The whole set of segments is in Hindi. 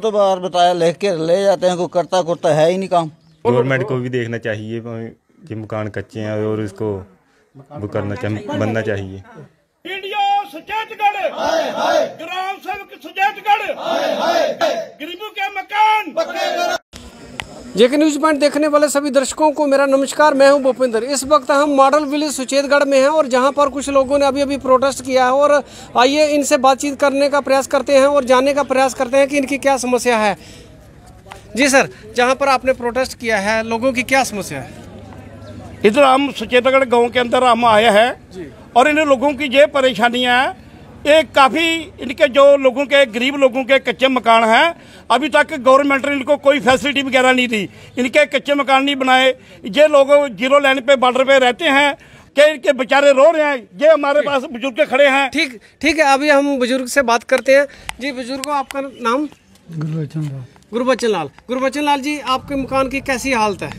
तो बार बताया लेके ले जाते हैं, को करता करता है ही नहीं काम। गवर्नमेंट को भी देखना चाहिए कि मकान कच्चे हैं और इसको वो करना चाहिए, बनना चाहिए। सुचेतगढ़ ग्राम सेवक सुचेतगढ़ गरीबों के मकान। जेके न्यूज पॉइंट देखने वाले सभी दर्शकों को मेरा नमस्कार। मैं हूं भूपिंदर। इस वक्त हम मॉडल विलेज सुचेतगढ़ में हैं और जहां पर कुछ लोगों ने अभी प्रोटेस्ट किया है और आइए इनसे बातचीत करने का प्रयास करते हैं और जानने का प्रयास करते हैं कि इनकी क्या समस्या है। जी सर, जहां पर आपने प्रोटेस्ट किया है लोगों की क्या समस्या है? इधर हम सुचेतगढ़ गाँव के अंदर हम आए हैं और इन लोगों की ये परेशानियाँ हैं। ये काफ़ी इनके जो लोगों के गरीब लोगों के कच्चे मकान हैं, अभी तक गवर्नमेंट ने इनको कोई फैसिलिटी वगैरह नहीं दी, इनके कच्चे मकान नहीं बनाए। ये लोग जीरो लाइन पे बॉर्डर पे रहते हैं कि इनके बेचारे रो रहे हैं। ये हमारे पास बुजुर्ग खड़े हैं। ठीक ठीक है, अभी हम बुजुर्ग से बात करते हैं। जी बुजुर्ग, आपका नाम? गुरबचन लाल। गुरबचन लाल, गुरबचन लाल जी, आपके मकान की कैसी हालत है?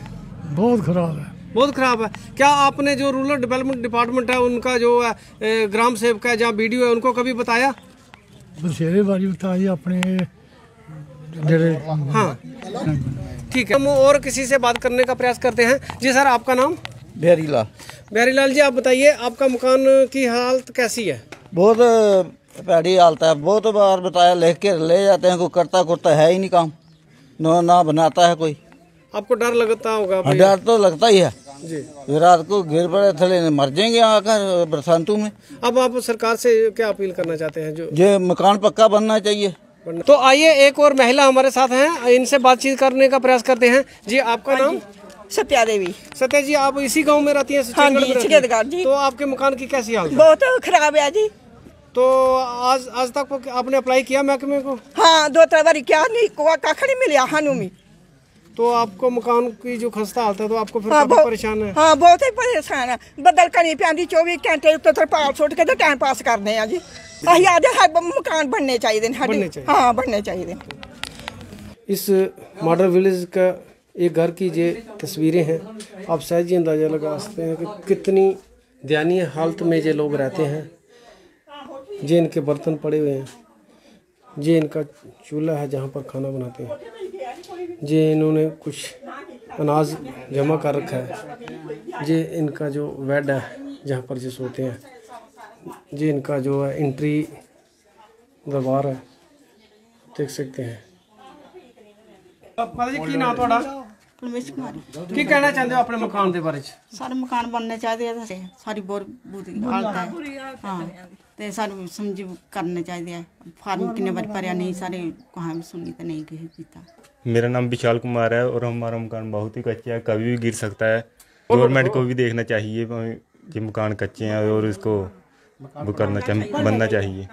बहुत खराब है, बहुत खराब है। क्या आपने जो रूरल डेवलपमेंट डिपार्टमेंट है उनका जो है ग्राम सेवक है जहाँ BDO है उनको कभी बताया? बसेरे बारी बताई अपने। हाँ ठीक है, हम और किसी से बात करने का प्रयास करते हैं। जी सर, आपका नाम? बहरीलाल। बहरीलाल जी, आप बताइए आपका मकान की हालत कैसी है? बहुत पैड़ी हालत है। बहुत बार बताया लेके ले जाते हैं, कोई करता करता है ही नहीं काम, ना बनाता है कोई। आपको डर लगता होगा? डर तो लगता ही है जी, रात को गिर पड़े थले मर जाएंगे आकर बरसातों में। अब आप सरकार से क्या अपील करना चाहते हैं? जो ये मकान पक्का बनना चाहिए। तो आइए एक और महिला हमारे साथ हैं, इनसे बातचीत करने का प्रयास करते हैं। जी, आपका नाम? सत्या देवी। सत्या जी, आप इसी गांव में रहती हैं? हाँ जी। तो आपके मकान की कैसी हालत? बहुत खराब है जी। तो आज तक आपने अप्लाई किया महकमे को? हाँ, 2-3 बार किया, नहीं मिला हानू में। तो आपको मकान की जो खस्ता हालत है तो आपको फिर परेशान है? हाँ, बहुत ही परेशान है। बदल करनी पैंदी 24 घंटे उत्ते तरपाल छोड़ के टाइम पास करने हैं जी। अही आदे मकान बनने चाहिए, हाँ बनने चाहिए। इस मॉडल विलेज का एक घर की ये तस्वीरें हैं, आप शायद ये अंदाज़ा लगा सकते हैं कि कितनी दयनीय हालत में ये लोग रहते हैं। ये इनके बर्तन पड़े हुए हैं, ये इनका चूल्हा है जहाँ पर खाना बनाते हैं, ये इन्होंने कुछ अनाज जमा कर रखा है, ये इनका जो बेड है जहाँ पर ये सोते हैं, ये इनका जो है एंट्री दरबार है, देख सकते हैं। की ना थोड़ा की कहना चाहते हो अपने मकान के बारे? सारे मकान बनने चाहिए, सारी बहुत बुरी हालत है। हाँ, तो सारे समझी करने चाहिए। फार्म कितने बार भरया नहीं, सारे कहा सुनी तो नहीं कहीं पीता। मेरा नाम विशाल कुमार है और हमारा मकान बहुत ही कच्चा है, कभी भी गिर सकता है। गवर्नमेंट को भी देखना चाहिए कि मकान कच्चे हैं और इसको वो करना चाहिए, बनना चाहिए।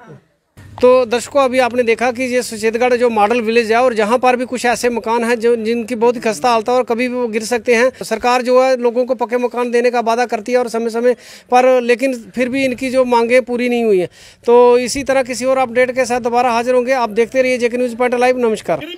तो दर्शकों, अभी आपने देखा कि ये सुचेतगढ़ जो मॉडल विलेज है और जहाँ पर भी कुछ ऐसे मकान हैं जो जिनकी बहुत ही खस्ता हालत है और कभी भी वो गिर सकते हैं। सरकार जो है लोगों को पक्के मकान देने का वादा करती है और समय समय पर, लेकिन फिर भी इनकी जो मांगें पूरी नहीं हुई हैं। तो इसी तरह किसी और अपडेट के साथ दोबारा हाजिर होंगे। आप देखते रहिए JK News Point Live। नमस्कार।